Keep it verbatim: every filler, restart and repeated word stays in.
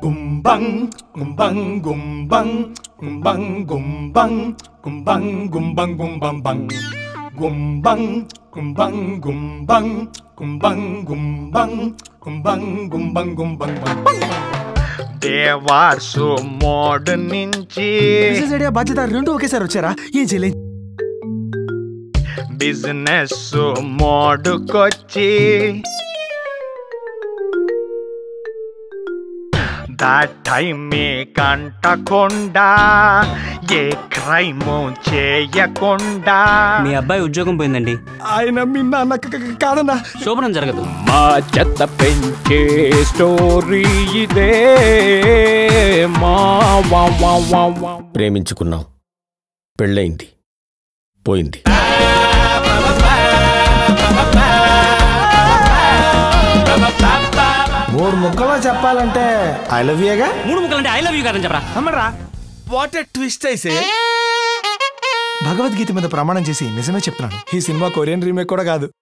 Gumbang, gumbang, gumbang, gumbang, gumbang, gumbang, gumbang, gumbang, gumbang, gumbang, gumbang, gumbang, gumbang, gumbang, gumbang, gumbang. దేవార్సు mode నుంచి business బాధ్యత రెండు ఒకేసారి వచ్చారా ఏం చేయలేదు. బిజినెస్ మోడ్కొచ్చి దాటైమే కంటకుండా ఏ క్రైమ్ చేయకుండా. మీ అబ్బాయి ఉద్యోగం పోయిందండి. ఆయన మీ నాన్న కాదన్నా శోభనం జరగదు. మా చెత్త పెంచే స్టోరీ ఇదే. మా ప్రేమించుకున్నాం, పెళ్ళయింది, పోయింది. మూడు ముక్కలో చెప్పాలంటే ఐ లవ్ యూగా. మూడు ముక్కలంటే ఐ లవ్ యూ కాదని చెప్పరా అమ్మరా. What a twist. అయితే భగవద్గీత మీద ప్రమాణం చేసి నిజమే చెప్తున్నాను, ఈ సినిమా కొరియన్ రీమేక్ కూడా కాదు.